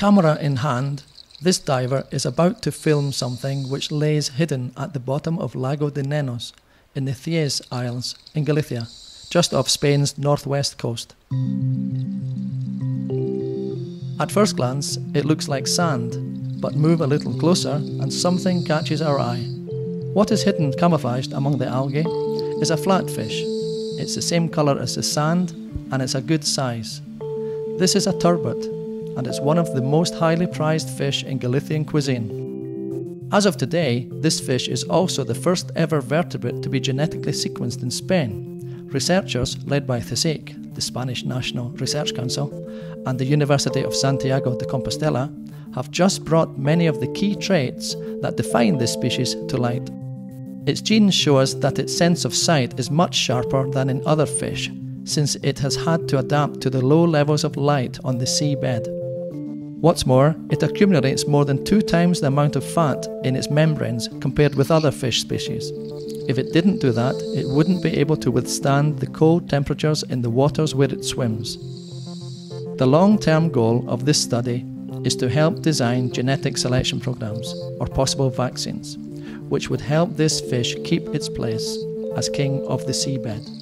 Camera in hand, this diver is about to film something which lays hidden at the bottom of Lago de Nenos in the Cíes Islands in Galicia, just off Spain's northwest coast. At first glance, it looks like sand, but move a little closer and something catches our eye. What is hidden camouflaged among the algae is a flatfish. It's the same colour as the sand and it's a good size. This is a turbot and it's one of the most highly prized fish in Galician cuisine. As of today, this fish is also the first ever vertebrate to be genetically sequenced in Spain. Researchers led by CSIC, the Spanish National Research Council, and the University of Santiago de Compostela have just brought many of the key traits that define this species to light. Its genes show us that its sense of sight is much sharper than in other fish, since it has had to adapt to the low levels of light on the seabed. What's more, it accumulates more than 2 times the amount of fat in its membranes compared with other fish species. If it didn't do that, it wouldn't be able to withstand the cold temperatures in the waters where it swims. The long-term goal of this study is to help design genetic selection programs, or possible vaccines, which would help this fish keep its place as king of the seabed.